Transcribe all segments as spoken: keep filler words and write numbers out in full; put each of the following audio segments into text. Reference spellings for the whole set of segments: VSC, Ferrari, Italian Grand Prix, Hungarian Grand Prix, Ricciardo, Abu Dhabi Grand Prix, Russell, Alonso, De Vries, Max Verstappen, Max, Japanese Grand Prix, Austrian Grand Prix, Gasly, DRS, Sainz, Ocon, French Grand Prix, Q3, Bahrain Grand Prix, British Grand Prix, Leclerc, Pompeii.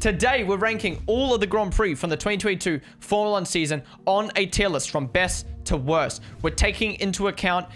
Today, we're ranking all of the Grand Prix from the twenty twenty-two Formula one season on a tier list from best to worst. We're taking into account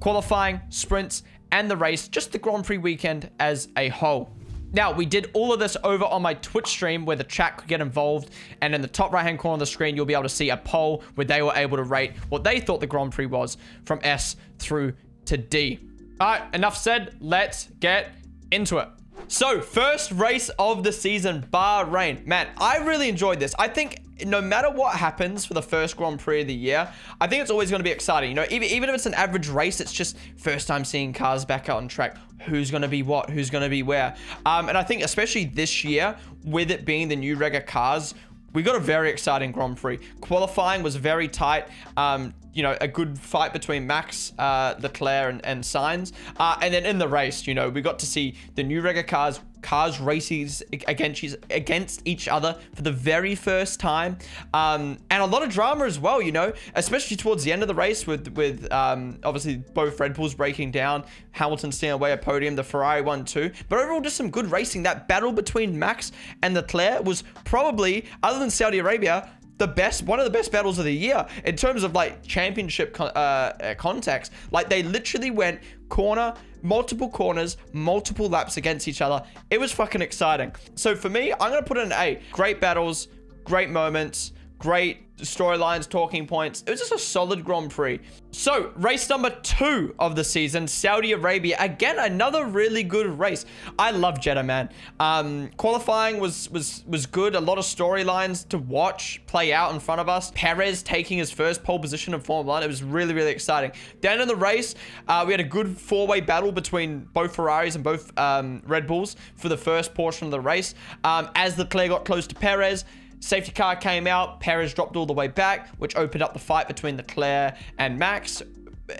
qualifying, sprints, and the race, just the Grand Prix weekend as a whole. Now, we did all of this over on my Twitch stream where the chat could get involved, and in the top right-hand corner of the screen, you'll be able to see a poll where they were able to rate what they thought the Grand Prix was from S through to D. All right, enough said. Let's get into it. So, first race of the season, Bahrain. Man, I really enjoyed this. I think no matter what happens for the first Grand Prix of the year, I think it's always going to be exciting. You know, even, even if it's an average race, it's just first time seeing cars back out on track. Who's going to be what? Who's going to be where? Um, and I think especially this year, with it being the new reg of cars, we got a very exciting Grand Prix. Qualifying was very tight. Um, you know, a good fight between Max, uh, Leclerc, and, and Sainz. Uh, and then in the race, you know, we got to see the new reg of cars, cars racing against, against each other for the very first time. Um, and a lot of drama as well, you know, especially towards the end of the race with, with um, obviously both Red Bulls breaking down, Hamilton staying away at podium, the Ferrari one too. But overall, just some good racing. That battle between Max and Leclerc was probably, other than Saudi Arabia, the best, one of the best battles of the year in terms of like championship con uh, contacts. Like they literally went corner, multiple corners, multiple laps against each other. It was fucking exciting. So for me, I'm going to put in an A. Great battles, great moments, great storylines, talking points. It was just a solid Grand Prix. So race number two of the season, Saudi Arabia. Again, another really good race. I love Jeddah, man. Um, qualifying was was was good. A lot of storylines to watch play out in front of us. Perez taking his first pole position in Formula one. It was really, really exciting. Down in the race, uh, we had a good four-way battle between both Ferraris and both um, Red Bulls for the first portion of the race. Um, as Leclerc got close to Perez, safety car came out, Perez dropped all the way back, which opened up the fight between Leclerc and Max.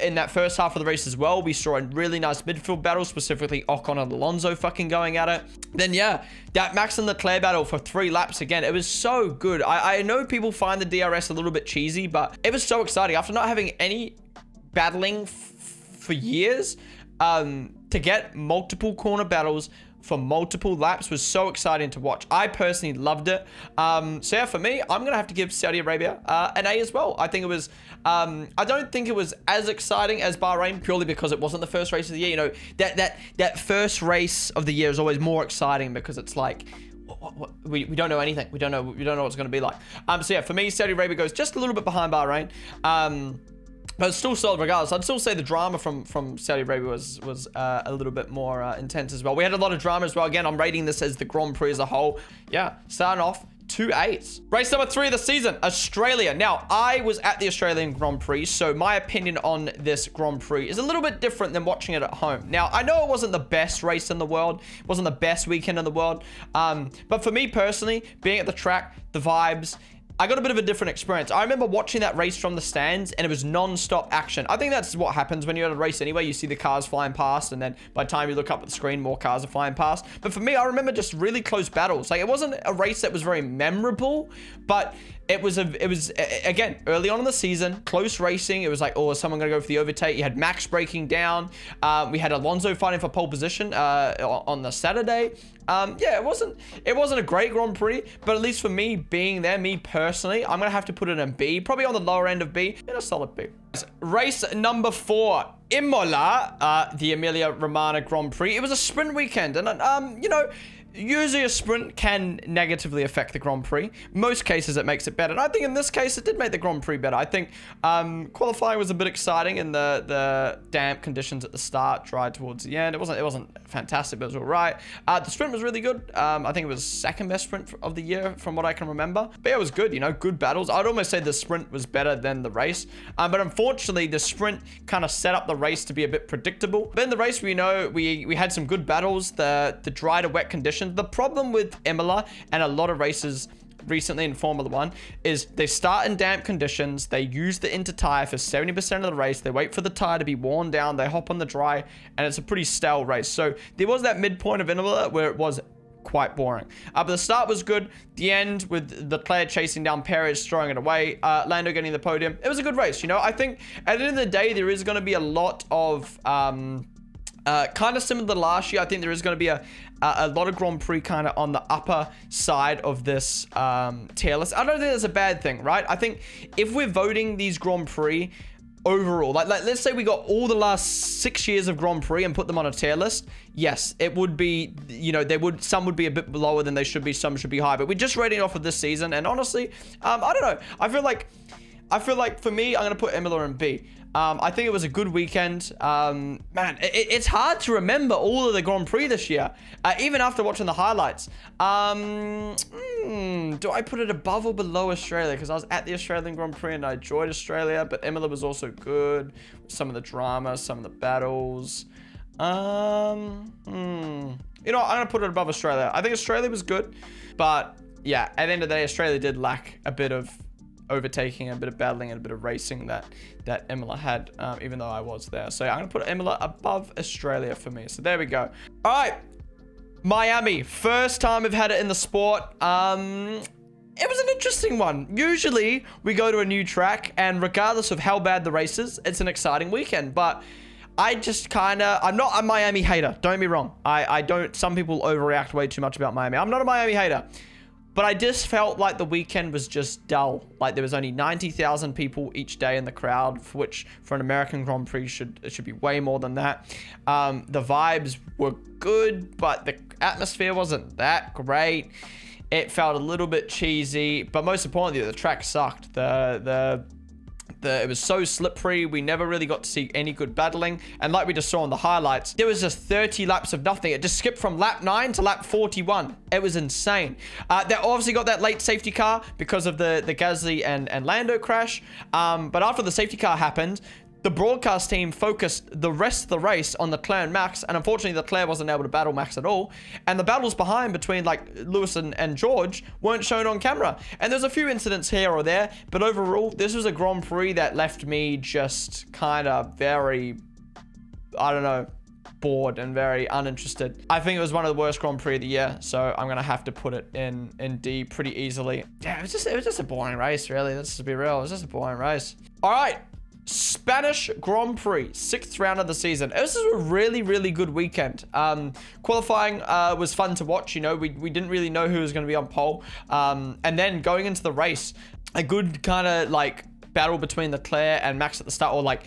In that first half of the race as well, we saw a really nice midfield battle, specifically Ocon and Alonso fucking going at it. Then, yeah, that Max and Leclerc battle for three laps again. It was so good. I, I know people find the D R S a little bit cheesy, but it was so exciting. After not having any battling f for years, um, to get multiple corner battles for multiple laps was so exciting to watch. I personally loved it. Um, so yeah, for me, I'm gonna have to give Saudi Arabia uh, an A as well. I think it was, um, I don't think it was as exciting as Bahrain purely because it wasn't the first race of the year. You know, that that that first race of the year is always more exciting because it's like, what, what, what, we, we don't know anything. We don't know, we don't know what it's gonna be like. Um, so yeah, for me, Saudi Arabia goes just a little bit behind Bahrain. Um, But it's still solid regardless. I'd still say the drama from, from Saudi Arabia was, was uh, a little bit more uh, intense as well. We had a lot of drama as well. Again, I'm rating this as the Grand Prix as a whole. Yeah, starting off two eights. Race number three of the season, Australia. Now, I was at the Australian Grand Prix, so my opinion on this Grand Prix is a little bit different than watching it at home. Now, I know it wasn't the best race in the world. It wasn't the best weekend in the world. Um, but for me personally, being at the track, the vibes, I got a bit of a different experience. I remember watching that race from the stands and it was non-stop action. I think that's what happens when you're at a race anyway. You see the cars flying past and then by the time you look up at the screen, more cars are flying past. But for me, I remember just really close battles. Like it wasn't a race that was very memorable, but it was, a, it was a, again, early on in the season, close racing. It was like, oh, is someone going to go for the overtake? You had Max breaking down. Uh, we had Alonso fighting for pole position uh, on the Saturday. Um, yeah, it wasn't it wasn't a great Grand Prix, but at least for me being there, me personally, I'm going to have to put it in B, probably on the lower end of B, in a solid B. Race number four, Imola, uh, the Emilia Romagna Grand Prix. It was a sprint weekend and, um, you know, usually a sprint can negatively affect the Grand Prix. Most cases it makes it better. And I think in this case, it did make the Grand Prix better. I think um, qualifying was a bit exciting in the, the damp conditions at the start, dry towards the end. It wasn't, it wasn't fantastic, but it was all right. Uh, the sprint was really good. Um, I think it was second best sprint of the year from what I can remember. But yeah, it was good, you know, good battles. I'd almost say the sprint was better than the race. Um, but unfortunately, the sprint kind of set up the race to be a bit predictable. But in the race, we know we, we had some good battles. The, the dry to wet conditions. The problem with Imola and a lot of races recently in Formula one is they start in damp conditions, they use the inter-tire for seventy percent of the race, they wait for the tire to be worn down, they hop on the dry, and it's a pretty stale race. So there was that midpoint of Imola where it was quite boring. Uh, but the start was good. The end with the player chasing down Perez, throwing it away, uh, Lando getting the podium. It was a good race, you know. I think at the end of the day, there is going to be a lot of... Um, Uh, kind of similar to last year, I think there is going to be a, Uh, a lot of Grand Prix kind of on the upper side of this um, tier list. I don't think that's a bad thing, right? I think if we're voting these Grand Prix overall, like, like let's say we got all the last six years of Grand Prix and put them on a tier list, yes, it would be, you know, they would, some would be a bit lower than they should be, some should be higher, but we're just rating off of this season. And honestly, um, I don't know. I feel like, I feel like for me, I'm gonna put Emilia in B. Um, I think it was a good weekend. Um, man, it, it's hard to remember all of the Grand Prix this year, uh, even after watching the highlights. Um, mm, do I put it above or below Australia? Because I was at the Australian Grand Prix and I enjoyed Australia, but Emilia was also good. Some of the drama, some of the battles. Um, mm, you know, I'm going to put it above Australia. I think Australia was good, but yeah, at the end of the day, Australia did lack a bit of overtaking, a bit of battling, and a bit of racing that that Emilia had, um, even though I was there. So I'm gonna put Emilia above Australia for me. So there we go. All right, Miami, first time we've had it in the sport. Um, it was an interesting one. Usually we go to a new track, and regardless of how bad the race is, it's an exciting weekend. But I just kind of, I'm not a Miami hater. Don't be wrong. I I don't. Some people overreact way too much about Miami. I'm not a Miami hater. But I just felt like the weekend was just dull. Like there was only ninety thousand people each day in the crowd, for which for an American Grand Prix should it should be way more than that. Um, the vibes were good, but the atmosphere wasn't that great. It felt a little bit cheesy, but most importantly, the track sucked. The the The, it was so slippery. We never really got to see any good battling, and like we just saw in the highlights, there was just thirty laps of nothing. It just skipped from lap nine to lap forty-one. It was insane. Uh, they obviously got that late safety car because of the the Gasly and and Lando crash, um, but after the safety car happened, the broadcast team focused the rest of the race on Leclerc and Max, and unfortunately Leclerc wasn't able to battle Max at all, and the battles behind between like Lewis and, and George weren't shown on camera, and there's a few incidents here or there, but overall this was a Grand Prix that left me just kind of very, I don't know, bored and very uninterested. I think it was one of the worst Grand Prix of the year, so I'm gonna have to put it in in D pretty easily. Yeah, it was just, it was just a boring race, really. Let's just be real, it was just a boring race. All right, Spanish Grand Prix, sixth round of the season. This is a really, really good weekend. Um, qualifying uh, was fun to watch. You know, we, we didn't really know who was going to be on pole. Um, and then going into the race, a good kind of like battle between Leclerc and Max at the start, or like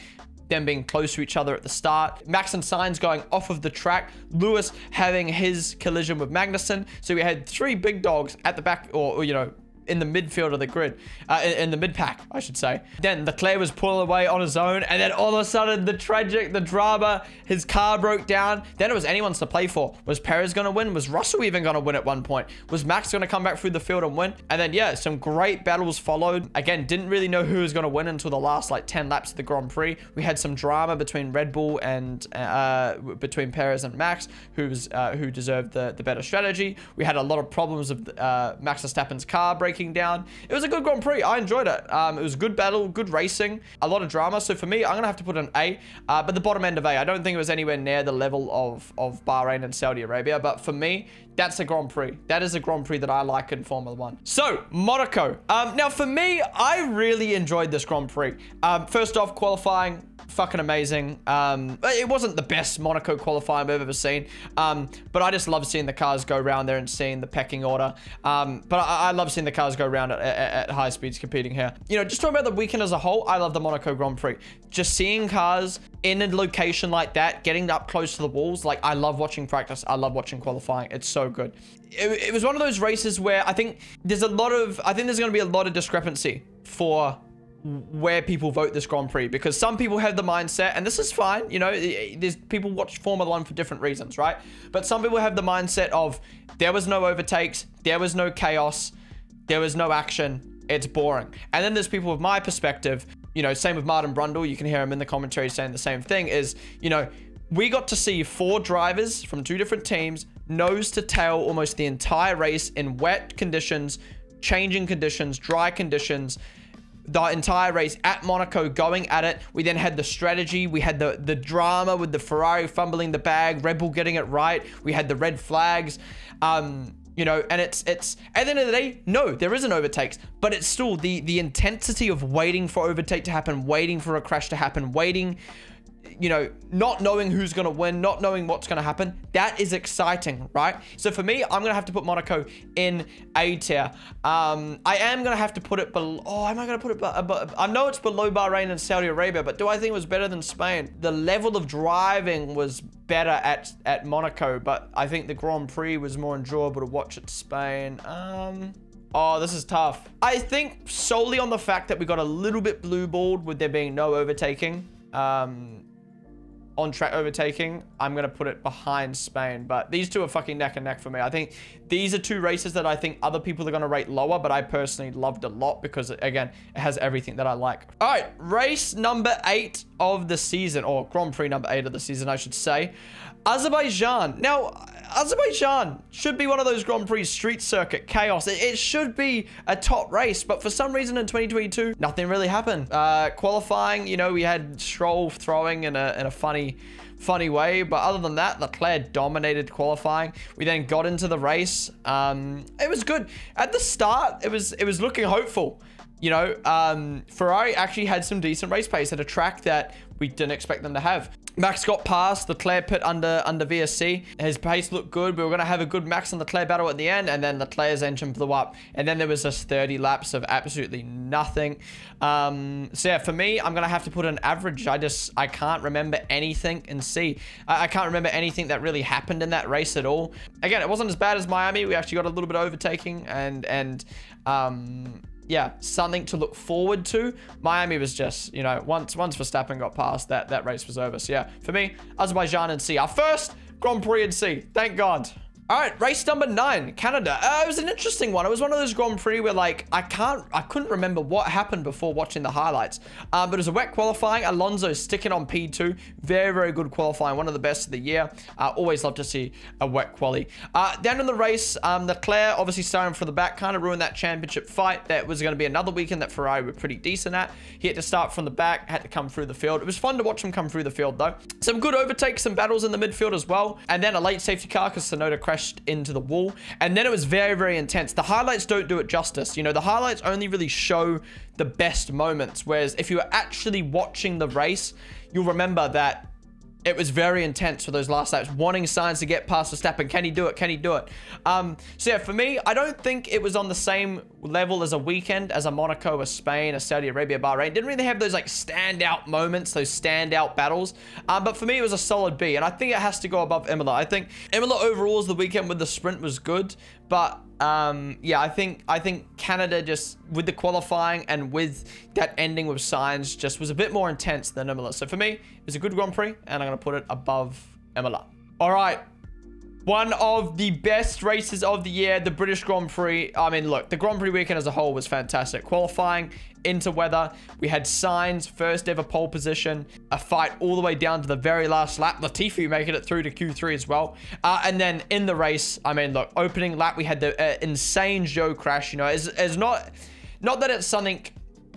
them being close to each other at the start. Max and Sainz going off of the track. Lewis having his collision with Magnussen. So we had three big dogs at the back, or, or you know, in the midfield of the grid, uh, in, in the mid pack, I should say. Then Leclerc was pulling away on his own, and then all of a sudden the tragic, the drama, his car broke down. Then it was anyone's to play for. Was Perez gonna win? Was Russell even gonna win at one point? Was Max gonna come back through the field and win? And then yeah, some great battles followed. Again, didn't really know who was gonna win until the last like ten laps of the Grand Prix. We had some drama between Red Bull and uh, between Perez and Max, who was uh, who deserved the, the better strategy. We had a lot of problems of uh, Max Verstappen's car breaking down. It was a good Grand Prix. I enjoyed it. Um, it was a good battle, good racing, a lot of drama. So for me, I'm gonna have to put an A, uh, but the bottom end of A. I don't think it was anywhere near the level of of Bahrain and Saudi Arabia, but for me, that's a Grand Prix. That is a Grand Prix that I like in Formula One. So Monaco. Um, now for me, I really enjoyed this Grand Prix. Um, first off, qualifying, fucking amazing. Um, it wasn't the best Monaco qualifying I've ever seen, um, but I just love seeing the cars go around there and seeing the pecking order. Um, but I, I love seeing the cars go around at, at, at high speeds competing here. You know, just talking about the weekend as a whole, I love the Monaco Grand Prix. Just seeing cars in a location like that, getting up close to the walls, like I love watching practice. I love watching qualifying. It's so good. It, it was one of those races where I think there's a lot of, I think there's going to be a lot of discrepancy for where people vote this Grand Prix, because some people have the mindset, and this is fine, you know, there's people watch Formula One for different reasons, right? But some people have the mindset of there was no overtakes, there was no chaos, there was no action, it's boring. And then there's people with my perspective, you know, same with Martin Brundle, you can hear him in the commentary saying the same thing, is, you know, we got to see four drivers from two different teams, nose to tail almost the entire race in wet conditions, changing conditions, dry conditions, the entire race at Monaco going at it. We then had the strategy. We had the, the drama with the Ferrari fumbling the bag, Red Bull getting it right. We had the red flags. Um, You know, and it's, it's, at the end of the day, no, there isn't overtakes, but it's still the, the intensity of waiting for overtake to happen, waiting for a crash to happen, waiting you know, not knowing who's going to win, not knowing what's going to happen. That is exciting, right? So for me, I'm going to have to put Monaco in A tier. Um, I am going to have to put it below. Oh, am I going to put it above? I know it's below Bahrain and Saudi Arabia, but do I think it was better than Spain? The level of driving was better at, at Monaco, but I think the Grand Prix was more enjoyable to watch at Spain. Um... Oh, this is tough. I think solely on the fact that we got a little bit blue-balled with there being no overtaking, um, on-track overtaking, I'm going to put it behind Spain. But these two are fucking neck and neck for me. I think these are two races that I think other people are going to rate lower, but I personally loved a lot because, again, it has everything that I like. All right, race number eight of the season, or Grand Prix number eight of the season, I should say. Azerbaijan. Now, Azerbaijan should be one of those Grand Prix street circuit chaos. It, it should be a top race, but for some reason in twenty twenty-two, nothing really happened. Uh, qualifying, you know, we had Stroll throwing in a, in a funny, funny way. But other than that, Leclerc dominated qualifying. We then got into the race. Um, it was good. At the start, it was, it was looking hopeful. You know, um, Ferrari actually had some decent race pace at a track that we didn't expect them to have. Max got past the Leclerc pit under under V S C. His pace looked good. We were going to have a good Max and Leclerc battle at the end, and then Leclerc's engine blew up. And then there was just thirty laps of absolutely nothing. Um, so yeah, for me, I'm going to have to put an average. I just, I can't remember anything in C. I, I can't remember anything that really happened in that race at all. Again, it wasn't as bad as Miami. We actually got a little bit of overtaking and, and, um, yeah, something to look forward to. Miami was just, you know, once once Verstappen got past, that, that race was over. So yeah, for me, Azerbaijan in C. Our first Grand Prix in C. Thank God. All right, race number nine, Canada. Uh, it was an interesting one. It was one of those Grand Prix where, like, I can't, I couldn't remember what happened before watching the highlights. Um, but it was a wet qualifying. Alonso sticking on P two. Very, very good qualifying. One of the best of the year. Uh, always love to see a wet quali. Uh, down in the race, um, Leclerc obviously starting from the back, kind of ruined that championship fight. That was going to be another weekend that Ferrari were pretty decent at. He had to start from the back, had to come through the field. It was fun to watch him come through the field, though. Some good overtakes, some battles in the midfield as well. And then a late safety car because Tsunoda crashed into the wall, and then it was very, very intense. The highlights don't do it justice. You know, the highlights only really show the best moments, whereas if you were actually watching the race, you'll remember that it was very intense for those last laps, wanting Sainz to get past Verstappen. Can he do it? Can he do it? Um, so yeah, for me, I don't think it was on the same level as a weekend, as a Monaco, a Spain, a Saudi Arabia, Bahrain. Didn't really have those like standout moments, those standout battles. Um, but for me, it was a solid B, and I think it has to go above Imola. I think Imola overall, the weekend with the sprint was good, but um, yeah, I think I think Canada just with the qualifying and with that ending with Sainz just was a bit more intense than Imola. So for me, it was a good Grand Prix, and I'm gonna put it above Imola. All right, one of the best races of the year, the British Grand Prix. I mean, look, the Grand Prix weekend as a whole was fantastic. Qualifying, into weather, we had Sainz first ever pole position, a fight all the way down to the very last lap, Latifi making it through to Q three as well, uh, and then in the race, I mean, look, opening lap we had the uh, insane Joe crash. You know, it's, it's not not that it's something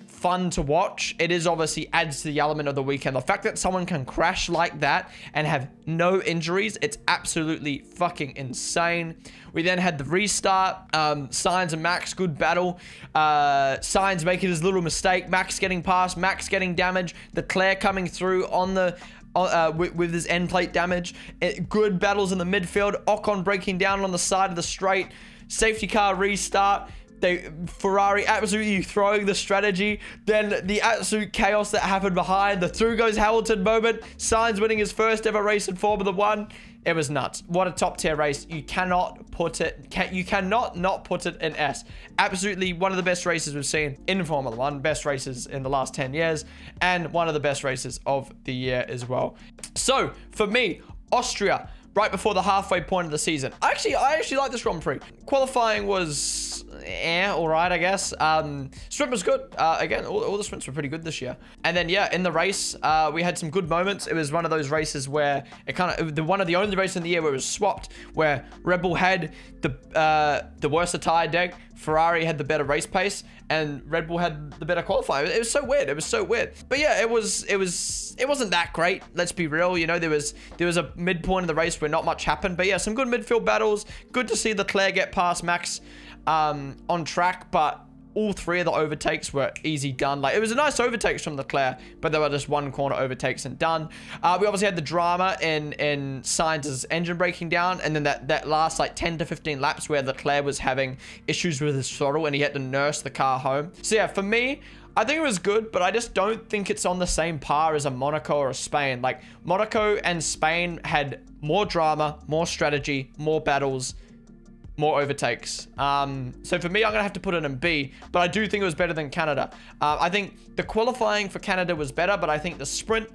fun to watch, it is obviously adds to the element of the weekend. The fact that someone can crash like that and have no injuries, it's absolutely fucking insane. We then had the restart, um, Sainz and Max, good battle, uh, Sainz making his little mistake, Max getting past, Max getting damage, Leclerc coming through on the Uh, with, with his end plate damage. It, good battles in the midfield, Ocon breaking down on the side of the straight, safety car restart, they Ferrari absolutely throwing the strategy, then the absolute chaos that happened behind, the through goes Hamilton moment, Sainz winning his first ever race in Formula One. It was nuts. What a top tier race. You cannot put it, can, you cannot not put it in S. Absolutely one of the best races we've seen in Formula One, best races in the last ten years, and one of the best races of the year as well. So for me, Austria, right before the halfway point of the season. Actually, I actually like this Grand Prix. Qualifying was eh, all right, I guess. Um, sprint was good. Uh, again, all, all the sprints were pretty good this year. And then, yeah, in the race, uh, we had some good moments. It was one of those races where it kind of, the one of the only races in the year where it was swapped, where Red Bull had the, uh, the worse tire deck, Ferrari had the better race pace, and Red Bull had the better qualifier. It was so weird. It was so weird. But yeah, it was, it was, it wasn't that great. Let's be real. You know, there was, there was a midpoint in the race where not much happened, but yeah, some good midfield battles. Good to see Leclerc get past Max um, on track, but all three of the overtakes were easy done. Like, it was a nice overtakes from Leclerc, but they were just one corner overtakes and done. Uh, we obviously had the drama in, in Sainz's engine breaking down, and then that, that last, like, ten to fifteen laps where Leclerc was having issues with his throttle and he had to nurse the car home. So, yeah, for me, I think it was good, but I just don't think it's on the same par as a Monaco or a Spain. Like, Monaco and Spain had more drama, more strategy, more battles, more overtakes. Um, so for me, I'm gonna have to put it in B, but I do think it was better than Canada. Uh, I think the qualifying for Canada was better, but I think the sprint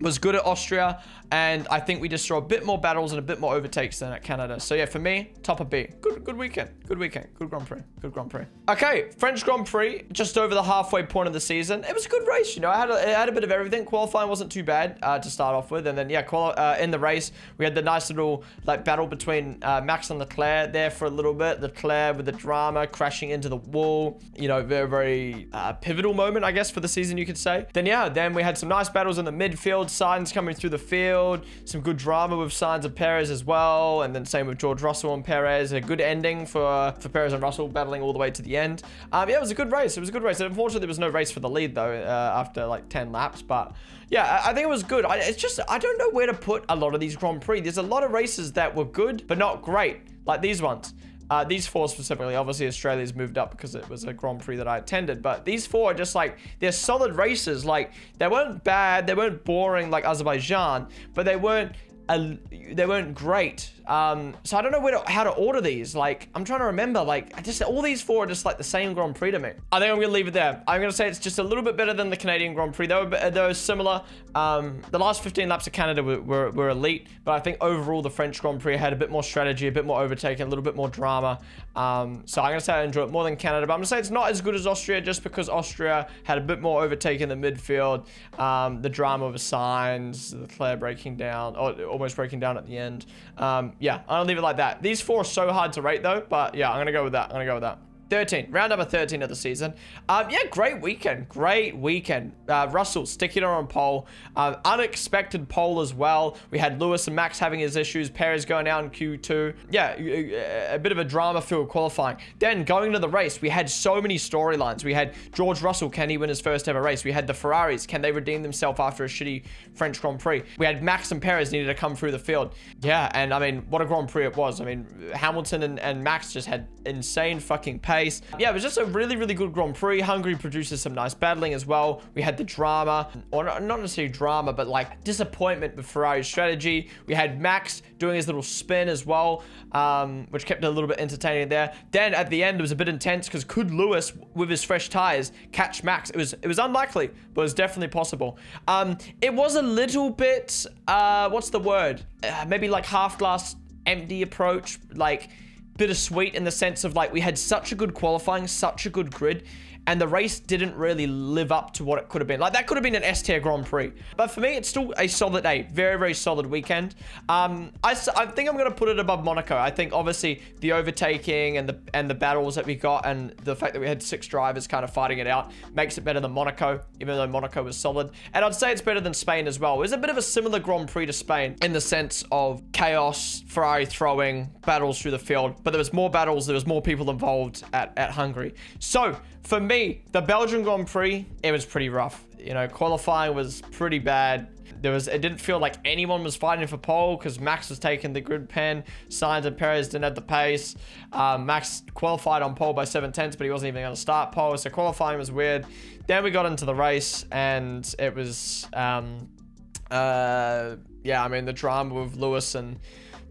was good at Austria, and I think we just saw a bit more battles and a bit more overtakes than at Canada. So yeah, for me, top of B. Good, good weekend, good weekend, good Grand Prix, good Grand Prix. Okay, French Grand Prix, just over the halfway point of the season. It was a good race, you know. I had a, it had a bit of everything. Qualifying wasn't too bad uh, to start off with, and then yeah, quali uh, in the race we had the nice little like battle between uh, Max and Leclerc there for a little bit. Leclerc with the drama crashing into the wall, you know, very very uh, pivotal moment, I guess, for the season, you could say. Then yeah, then we had some nice battles in the midfield. Sainz coming through the field, some good drama with Sainz and Perez as well, and then same with George Russell and Perez. A good ending for for Perez and Russell battling all the way to the end. Um, yeah, it was a good race. It was a good race. And unfortunately, there was no race for the lead though uh, after like ten laps. But yeah, I, I think it was good. I, it's just I don't know where to put a lot of these Grand Prix. There's a lot of races that were good but not great, like these ones. Uh, these four specifically. Obviously, Australia's moved up because it was a Grand Prix that I attended. But these four are just like, they're solid races. Like, they weren't bad. They weren't boring like Azerbaijan, but they weren't a, they weren't great. Um, so I don't know where to, how to order these. Like, I'm trying to remember. Like, I just all these four are just like the same Grand Prix to me. I think I'm going to leave it there. I'm going to say it's just a little bit better than the Canadian Grand Prix. They were, they were similar. Um, the last fifteen laps of Canada were, were, were elite. But I think overall, the French Grand Prix had a bit more strategy, a bit more overtaking, a little bit more drama. Um, so I'm going to say I enjoy it more than Canada. But I'm going to say it's not as good as Austria just because Austria had a bit more overtaking in the midfield. Um, the drama of the signs, the Leclerc breaking down, or almost breaking down at the end. Um, Yeah, I'll leave it like that. These four are so hard to rate though, but yeah, I'm gonna go with that. I'm gonna go with that. thirteen, round number thirteen of the season. Um, yeah, great weekend, great weekend. Uh, Russell sticking on pole, uh, unexpected pole as well. We had Lewis and Max having his issues, Perez going out in Q two. Yeah, a bit of a drama-filled qualifying. Then going to the race, we had so many storylines. We had George Russell, can he win his first ever race? We had the Ferraris, can they redeem themselves after a shitty French Grand Prix? We had Max and Perez needed to come through the field. Yeah, and I mean, what a Grand Prix it was. I mean, Hamilton and, and Max just had insane fucking pace. Yeah, it was just a really, really good Grand Prix. Hungary produces some nice battling as well. We had the drama, or not necessarily drama, but like disappointment with Ferrari's strategy. We had Max doing his little spin as well, um, which kept it a little bit entertaining there. Then at the end, it was a bit intense because could Lewis, with his fresh tires, catch Max? It was, it was unlikely, but it was definitely possible. Um, it was a little bit, uh, what's the word? Uh, maybe like half glass empty approach, like bittersweet in the sense of like we had such a good qualifying, such a good grid, and the race didn't really live up to what it could have been. Like that could have been an S tier Grand Prix, but for me it's still a solid A. Very very solid weekend. Um, I, I think I'm gonna put it above Monaco. I think obviously the overtaking and the and the battles that we got and the fact that we had six drivers kind of fighting it out makes it better than Monaco, even though Monaco was solid. And I'd say it's better than Spain as well. It was a bit of a similar Grand Prix to Spain in the sense of chaos, Ferrari throwing battles through the field, but there was more battles, there was more people involved at, at Hungary. So for me, the Belgian Grand Prix, it was pretty rough. You know, qualifying was pretty bad. There was, it didn't feel like anyone was fighting for pole because Max was taking the grid pen. Sainz and Perez didn't have the pace. Um, Max qualified on pole by seven tenths, but he wasn't even going to start pole. So qualifying was weird. Then we got into the race and it was, um, uh, yeah, I mean, the drama with Lewis and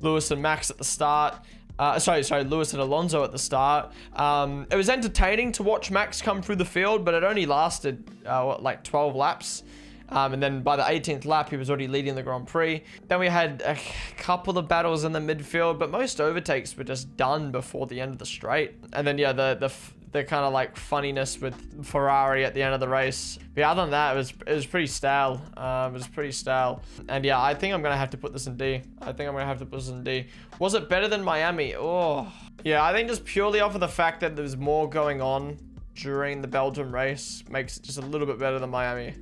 Lewis and Max at the start. Uh, sorry, sorry, Lewis and Alonso at the start. Um, it was entertaining to watch Max come through the field, but it only lasted, uh, what, like twelve laps. Um, and then by the eighteenth lap, he was already leading the Grand Prix. Then we had a couple of battles in the midfield, but most overtakes were just done before the end of the straight. And then, yeah, the the, the kind of like funniness with Ferrari at the end of the race. But yeah, other than that, it was, it was pretty stale. Um, it was pretty stale. And yeah, I think I'm going to have to put this in D. I think I'm going to have to put this in D. Was it better than Miami? Oh, yeah, I think just purely off of the fact that there's more going on during the Belgium race makes it just a little bit better than Miami.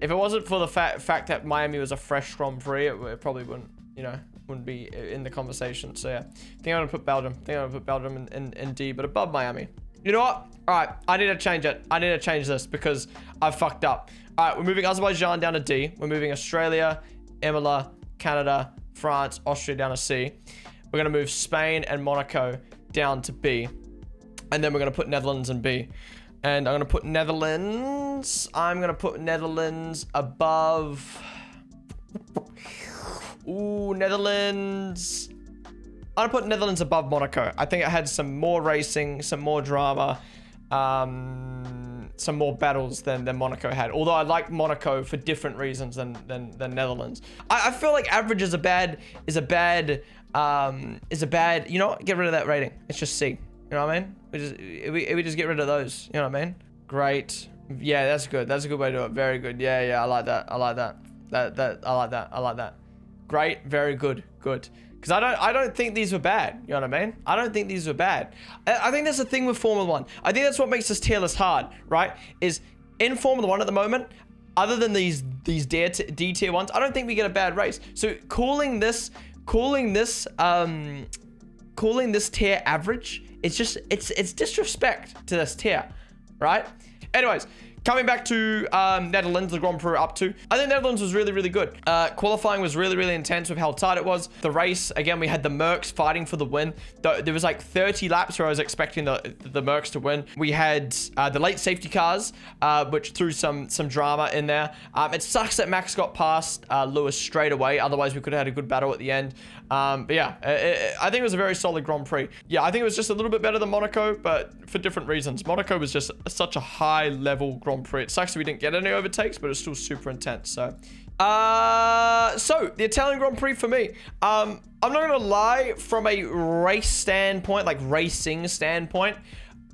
If it wasn't for the fa fact that Miami was a fresh Grand Prix, it, it probably wouldn't, you know, wouldn't be in the conversation. So yeah, I think I'm gonna put Belgium. I think I'm gonna put Belgium in, in, in D, but above Miami. You know what? All right, I need to change it. I need to change this because I fucked up. All right, we're moving Azerbaijan down to D. We're moving Australia, Emilia, Canada, France, Austria down to C. We're going to move Spain and Monaco down to B. And then we're going to put Netherlands in B. And I'm going to put Netherlands. I'm going to put Netherlands above. Ooh, Netherlands. I'm going to put Netherlands above Monaco. I think it had some more racing, some more drama, um, some more battles than, than Monaco had. Although I like Monaco for different reasons than, than, than Netherlands. I, I feel like average is a bad, is a bad, um, is a bad, you know what? Get rid of that rating. It's just C. You know what I mean? We just, we, we just get rid of those. You know what I mean? Great. Yeah, that's good. That's a good way to do it. Very good. Yeah, yeah. I like that. I like that. That, that, I like that. I like that. Great. Very good. Good. Because I don't, I don't think these were bad. You know what I mean? I don't think these were bad. I, I think that's the thing with Formula one. I think that's what makes this tier list hard, right? Is in Formula one at the moment, other than these, these D tier ones, I don't think we get a bad race. So calling this, calling this, um, calling this tier average, it's just, it's it's disrespect to this tier, right? Anyways, coming back to um, Netherlands, the Grand Prix up to. I think Netherlands was really, really good. Uh, qualifying was really, really intense with how tight it was. The race, again, we had the Mercs fighting for the win. The, there was like thirty laps where I was expecting the, the Mercs to win. We had uh, the late safety cars, uh, which threw some some drama in there. Um, it sucks that Max got past uh, Lewis straight away. Otherwise, we could have had a good battle at the end. Um, but yeah, it, it, I think it was a very solid Grand Prix. Yeah, I think it was just a little bit better than Monaco, but for different reasons. Monaco was just such a high-level Grand Prix. It sucks that we didn't get any overtakes, but it's still super intense. So, uh, so the Italian Grand Prix for me, um, I'm not gonna lie, from a race standpoint, like racing standpoint,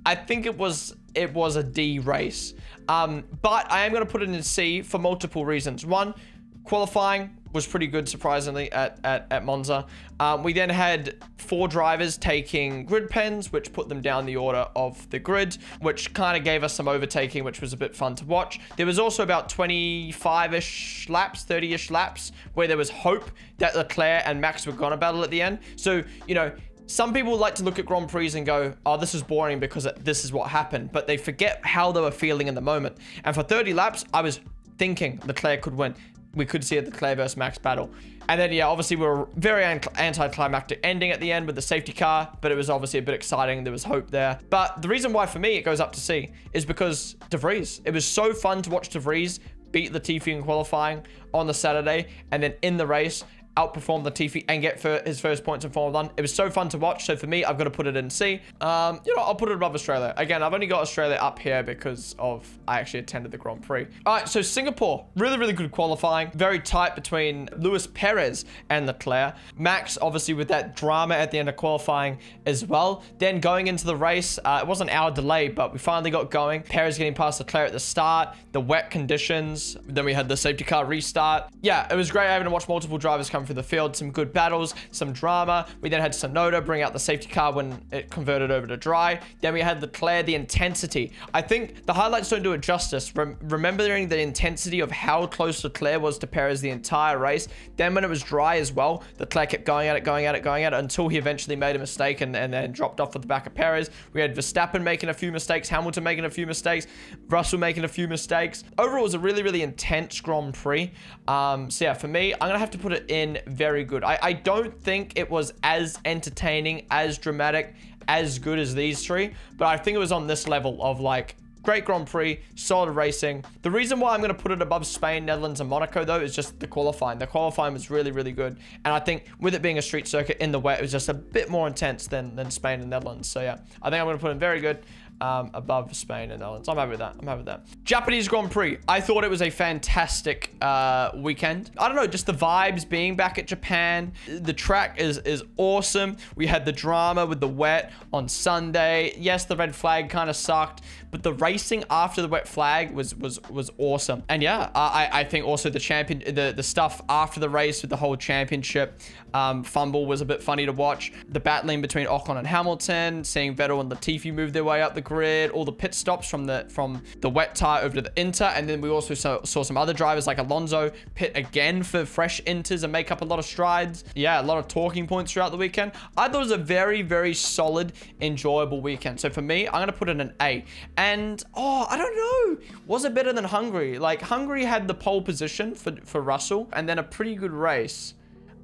I think it was it was a D race. Um, but I am gonna put it in C for multiple reasons. One, qualifying was pretty good, surprisingly, at, at, at Monza. Um, we then had four drivers taking grid pens, which put them down the order of the grid, which kind of gave us some overtaking, which was a bit fun to watch. There was also about twenty-five-ish laps, thirty-ish laps, where there was hope that Leclerc and Max were gonna battle at the end. So, you know, some people like to look at Grand Prix and go, oh, this is boring because this is what happened, but they forget how they were feeling in the moment. And for thirty laps, I was thinking Leclerc could win. We could see it, the Leclerc versus Max battle. And then, yeah, obviously we were very anti-climactic ending at the end with the safety car, but it was obviously a bit exciting. There was hope there. But the reason why for me it goes up to C is because De Vries. It was so fun to watch De Vries beat Latifi in qualifying on the Saturday, and then in the race, outperform Latifi and get for his first points in Formula one. It was so fun to watch. So for me, I've got to put it in C. Um, you know, I'll put it above Australia. Again, I've only got Australia up here because of I actually attended the Grand Prix. All right, so Singapore, really, really good qualifying. Very tight between Luis Perez and Leclerc. Max, obviously, with that drama at the end of qualifying as well. Then going into the race, uh, it was an hour delay, but we finally got going. Perez getting past Leclerc at the start, the wet conditions. Then we had the safety car restart. Yeah, it was great having to watch multiple drivers come for the field, some good battles, some drama. We then had Tsunoda bring out the safety car when it converted over to dry. Then we had Leclerc, the intensity. I think the highlights don't do it justice. Rem remembering the intensity of how close Leclerc was to Perez the entire race. Then when it was dry as well, Leclerc kept going at it, going at it, going at it until he eventually made a mistake and, and then dropped off at the back of Perez. We had Verstappen making a few mistakes, Hamilton making a few mistakes, Russell making a few mistakes. Overall, it was a really, really intense Grand Prix. Um, so yeah, for me, I'm gonna have to put it in very good. I, I don't think it was as entertaining, as dramatic, as good as these three, but I think it was on this level of like great Grand Prix, solid racing. The reason why I'm going to put it above Spain, Netherlands, and Monaco though is just the qualifying. The qualifying was really, really good, and I think with it being a street circuit in the wet, it was just a bit more intense than than Spain and Netherlands. So yeah, I think I'm going to put in very good. Um, above Spain and Netherlands. I'm happy with that. I'm happy with that. Japanese Grand Prix. I thought it was a fantastic uh, weekend. I don't know, just the vibes being back at Japan. The track is is awesome. We had the drama with the wet on Sunday. Yes, the red flag kind of sucked, but the racing after the wet flag was was was awesome. And yeah, I I think also the champion the the stuff after the race with the whole championship um, fumble was a bit funny to watch. The battling between Ocon and Hamilton, seeing Vettel and Latifi move their way up the grid, all the pit stops from the from the wet tire over to the Inter. And then we also saw, saw some other drivers like Alonso pit again for fresh Inters and make up a lot of strides. Yeah, a lot of talking points throughout the weekend. I thought it was a very, very solid, enjoyable weekend. So for me, I'm going to put in an A. And, oh, I don't know. Was it better than Hungary? Like, Hungary had the pole position for, for Russell and then a pretty good race.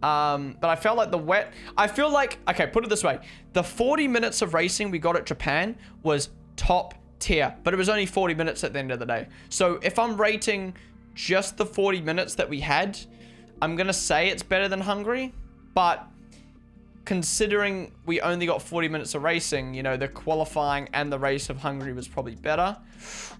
Um, but I felt like the wet, I feel like, okay, put it this way. The forty minutes of racing we got at Japan was top tier, but it was only forty minutes at the end of the day. So if I'm rating just the forty minutes that we had, I'm going to say it's better than Hungary, but considering we only got forty minutes of racing, you know, the qualifying and the race of Hungary was probably better.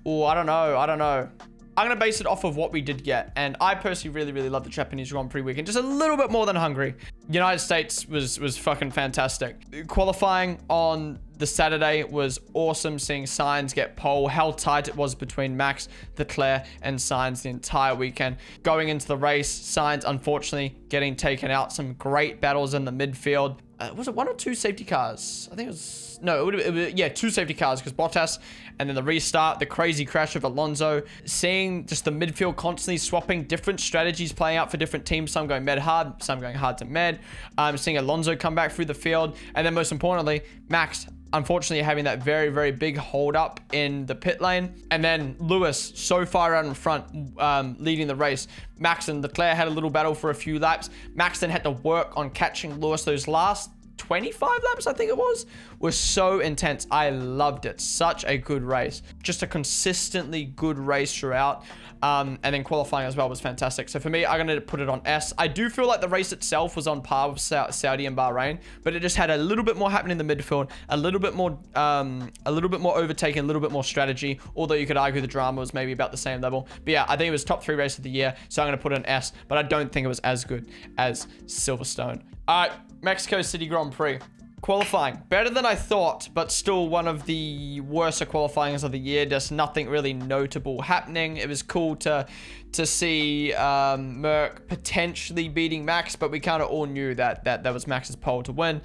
Oh, I don't know. I don't know. I'm going to base it off of what we did get. And I personally really, really love the Japanese Grand Prix weekend. Just a little bit more than Hungary. United States was was fucking fantastic. Qualifying on the Saturday was awesome. Seeing Sainz get pole. How tight it was between Max, Leclerc, and Sainz the entire weekend. Going into the race, Sainz unfortunately getting taken out. Some great battles in the midfield. Uh, was it one or two safety cars? I think it was... No, it would have been... Yeah, two safety cars because Bottas... And then the restart, the crazy crash of Alonso, seeing just the midfield constantly swapping different strategies playing out for different teams, some going med hard, some going hard to med, um, seeing Alonso come back through the field. And then most importantly, Max, unfortunately having that very, very big hold up in the pit lane. And then Lewis so far out in front, um, leading the race. Max and Leclerc had a little battle for a few laps. Max then had to work on catching Lewis. Those last twenty-five laps, I think it was, was so intense. I loved it. Such a good race. Just a consistently good race throughout. Um, and then qualifying as well was fantastic. So for me, I'm going to put it on S. I do feel like the race itself was on par with Saudi and Bahrain, but it just had a little bit more happening in the midfield, a little bit more, um, a little bit more overtaking, a little bit more strategy. Although you could argue the drama was maybe about the same level. But yeah, I think it was top three race of the year. So I'm going to put it on S, but I don't think it was as good as Silverstone. All right. Mexico City Grand Prix. Qualifying. Better than I thought, but still one of the worst qualifyings of the year. Just nothing really notable happening. It was cool to to see um, Merck potentially beating Max, but we kind of all knew that, that that was Max's pole to win.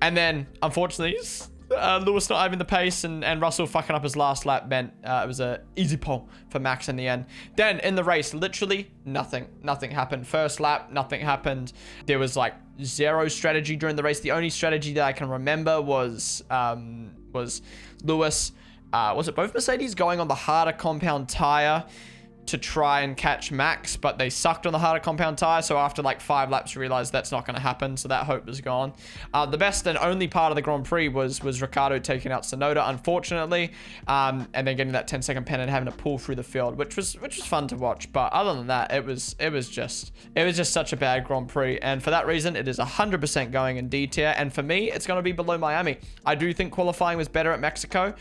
And then, unfortunately, uh, Lewis not having the pace and, and Russell fucking up his last lap meant uh, it was an easy pole for Max in the end. Then, in the race, literally nothing. Nothing happened. First lap, nothing happened. There was like zero strategy during the race. The only strategy that I can remember was um was Lewis uh was it both Mercedes going on the harder compound tire to try and catch Max, but they sucked on the harder compound tire. So after like five laps, realized that's not going to happen. So that hope was gone. Uh, the best and only part of the Grand Prix was was Ricciardo taking out Tsunoda, unfortunately, um, and then getting that ten second pen and having to pull through the field, which was which was fun to watch. But other than that, it was it was just it was just such a bad Grand Prix, and for that reason, it is one hundred percent going in D tier. And for me, it's going to be below Miami. I do think qualifying was better at Mexico,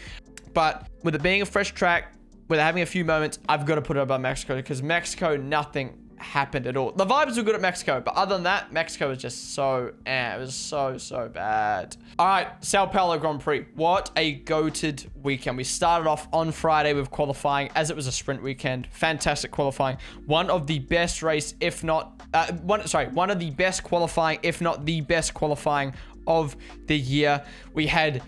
but with it being a fresh track, with having a few moments, I've got to put it above Mexico because Mexico, nothing happened at all. The vibes were good at Mexico, but other than that, Mexico was just so, eh, it was so, so bad. All right, Sao Paulo Grand Prix. What a goated weekend. We started off on Friday with qualifying as it was a sprint weekend. Fantastic qualifying. One of the best race, if not, uh, one, sorry, one of the best qualifying, if not the best qualifying of the year. We had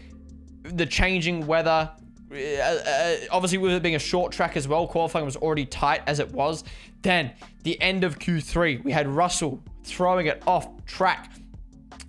the changing weather. Uh, obviously with it being a short track as well, qualifying was already tight as it was. Then the end of Q three, we had Russell throwing it off track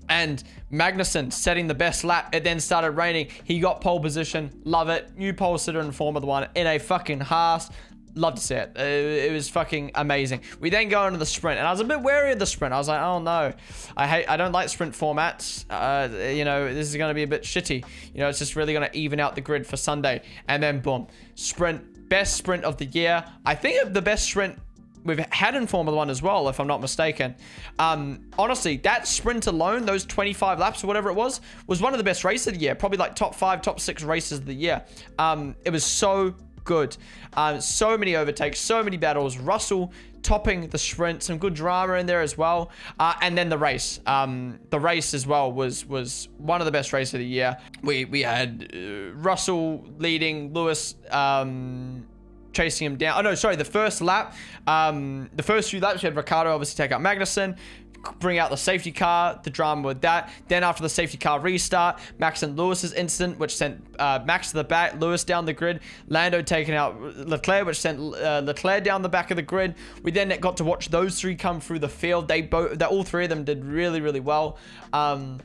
and Magnussen setting the best lap. It then started raining. He got pole position. Love it. New pole sitter in Formula one in a fucking Haas. Love to see it. It was fucking amazing. We then go into the sprint, and I was a bit wary of the sprint. I was like, oh no, I hate, I don't like sprint formats. Uh, you know, this is going to be a bit shitty. You know, it's just really going to even out the grid for Sunday. And then boom, sprint, best sprint of the year. I think the best sprint we've had in Formula one as well, if I'm not mistaken. Um, honestly, that sprint alone, those twenty-five laps or whatever it was, was one of the best races of the year. Probably like top five, top six races of the year. Um, it was so good. Um, so many overtakes, so many battles. Russell topping the sprint, some good drama in there as well. Uh, and then the race, um, the race as well was was one of the best races of the year. We we had uh, Russell leading, Lewis um, chasing him down. Oh no, sorry, the first lap, um, the first few laps we had Ricciardo obviously take out Magnussen. bring out the safety car, the drama with that. Then after the safety car restart, Max and Lewis's incident, which sent uh, Max to the back, Lewis down the grid, Lando taking out Leclerc, which sent uh, Leclerc down the back of the grid. We then got to watch those three come through the field. They both, that all three of them did really, really well. Um,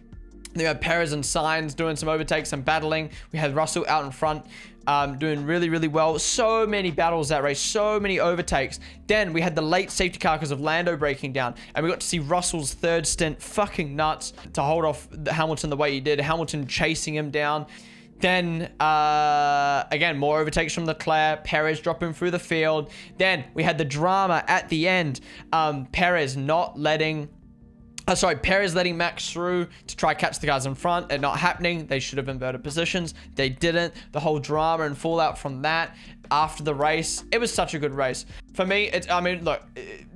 we had Perez and Sainz doing some overtakes and battling. We had Russell out in front. Um, doing really, really well. So many battles that race, so many overtakes. Then we had the late safety car because of Lando breaking down, and we got to see Russell's third stint. Fucking nuts to hold off Hamilton the way he did. Hamilton chasing him down. Then, uh, again, more overtakes from Leclerc. Perez dropping through the field. Then we had the drama at the end. Um, Perez not letting... Uh, sorry, Perez letting Max through to try catch the guys in front. It not happening. They should have inverted positions. They didn't. The whole drama and fallout from that after the race. It was such a good race. For me, it's, I mean, look,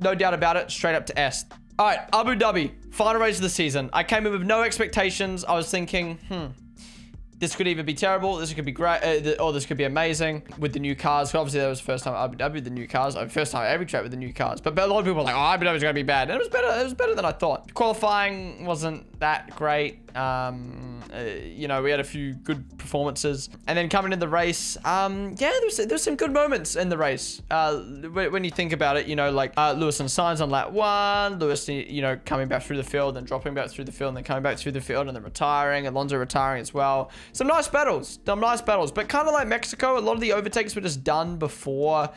no doubt about it. Straight up to S. All right, Abu Dhabi, final race of the season. I came in with no expectations. I was thinking, hmm, this could either be terrible, this could be great, uh, or this could be amazing with the new cars. Obviously, that was the first time Abu Dhabi with the new cars. First time every track with the new cars. But a lot of people were like, oh, Abu Dhabi's going to be bad. And it was better. It was better than I thought. Qualifying wasn't that great. Um, uh, you know, we had a few good performances. And then coming in the race, um, yeah, there's there's some good moments in the race. Uh, when you think about it, you know, like uh, Lewis and Sainz on lap one. Lewis, you know, coming back through the field and dropping back through the field and then coming back through the field and then retiring. Alonso retiring as well. Some nice battles, some nice battles, but kind of like Mexico, a lot of the overtakes were just done before,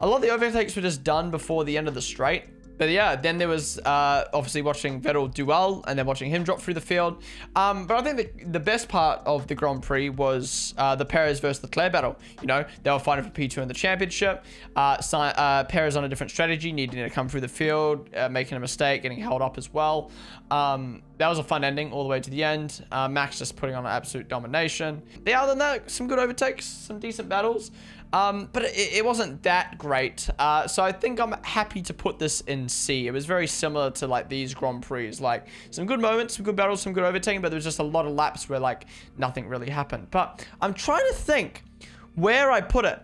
a lot of the overtakes were just done before the end of the straight. But yeah, then there was uh, obviously watching Vettel do well and then watching him drop through the field. Um, but I think the, the best part of the Grand Prix was uh, the Perez versus Leclerc battle. You know, they were fighting for P two in the championship. Uh, so, uh, Perez on a different strategy, needing to come through the field, uh, making a mistake, getting held up as well. Um, that was a fun ending all the way to the end. Uh, Max just putting on an absolute domination. Yeah, other than that, some good overtakes, some decent battles. Um, but it, it wasn't that great. Uh, so I think I'm happy to put this in C. It was very similar to like these Grand Prix, like some good moments, some good battles, some good overtaking, but there was just a lot of laps where like nothing really happened. But I'm trying to think where I put it.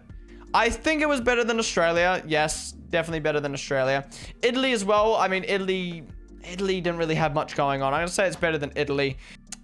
I think it was better than Australia. Yes, definitely better than Australia. Italy as well. I mean, Italy, Italy didn't really have much going on. I'm gonna say it's better than Italy.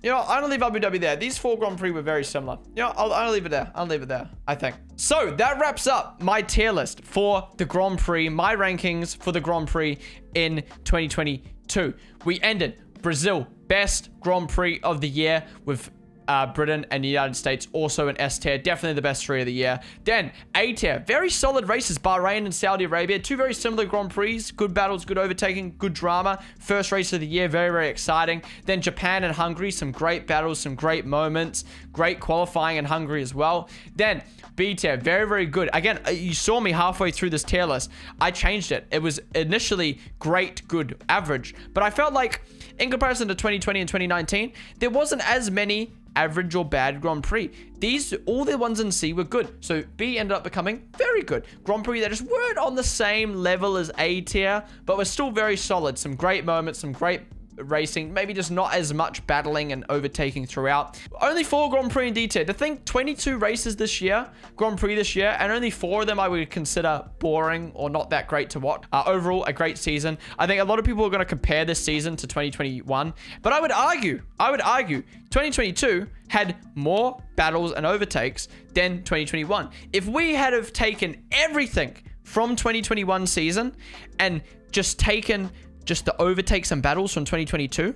You know, I'm gonna leave Abu Dhabi there. These four Grand Prix were very similar. You know, I'll, I'll leave it there. I'll leave it there, I think. So that wraps up my tier list for the Grand Prix, my rankings for the Grand Prix in twenty twenty-two. We ended Brazil, best Grand Prix of the year, with uh, Britain and the United States also in S tier. Definitely the best three of the year. Then A tier, very solid races, Bahrain and Saudi Arabia. Two very similar Grand Prix, good battles, good overtaking, good drama. First race of the year, very, very exciting. Then Japan and Hungary, some great battles, some great moments, great qualifying in Hungary as well. Then B tier, very, very good. Again, you saw me halfway through this tier list. I changed it. It was initially great, good, average, but I felt like in comparison to twenty twenty and twenty nineteen, there wasn't as many average or bad Grand Prix. These, all the ones in C were good. So B ended up becoming very good. Grand Prix that just weren't on the same level as A tier, but were still very solid. Some great moments, some great racing, maybe just not as much battling and overtaking throughout. Only four Grand Prix in D tier. To think twenty-two races this year, Grand Prix this year, and only four of them I would consider boring or not that great to watch. Uh, overall, a great season. I think a lot of people are going to compare this season to twenty twenty-one, but I would argue, I would argue twenty twenty-two had more battles and overtakes than twenty twenty-one. If we had have taken everything from twenty twenty-one season and just taken just the overtakes and battles from twenty twenty-two,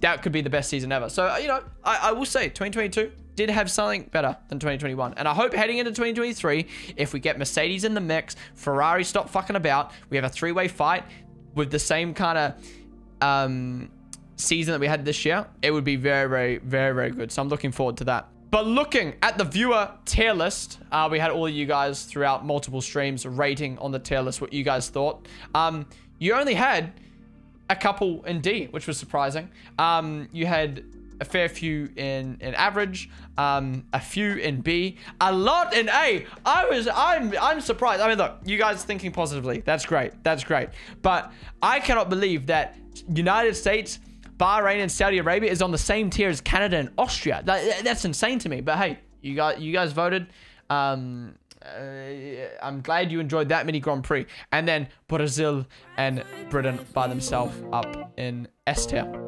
that could be the best season ever. So, you know, I, I will say twenty twenty-two did have something better than twenty twenty-one. And I hope heading into twenty twenty-three, if we get Mercedes in the mix, Ferrari stop fucking about, we have a three-way fight with the same kind of um, season that we had this year, it would be very, very, very, very good. So I'm looking forward to that. But looking at the viewer tier list, uh, we had all of you guys throughout multiple streams rating on the tier list what you guys thought. Um, you only had a couple in D, which was surprising. Um, you had a fair few in, in average, um, a few in B, a lot in A. I was, I'm, I'm surprised. I mean, look, you guys thinking positively. That's great. That's great. But I cannot believe that United States, Bahrain, and Saudi Arabia is on the same tier as Canada and Austria. That, that's insane to me. But hey, you guys, you guys voted. Um, Uh, I'm glad you enjoyed that mini Grand Prix. And then Brazil and Britain by themselves up in S tier.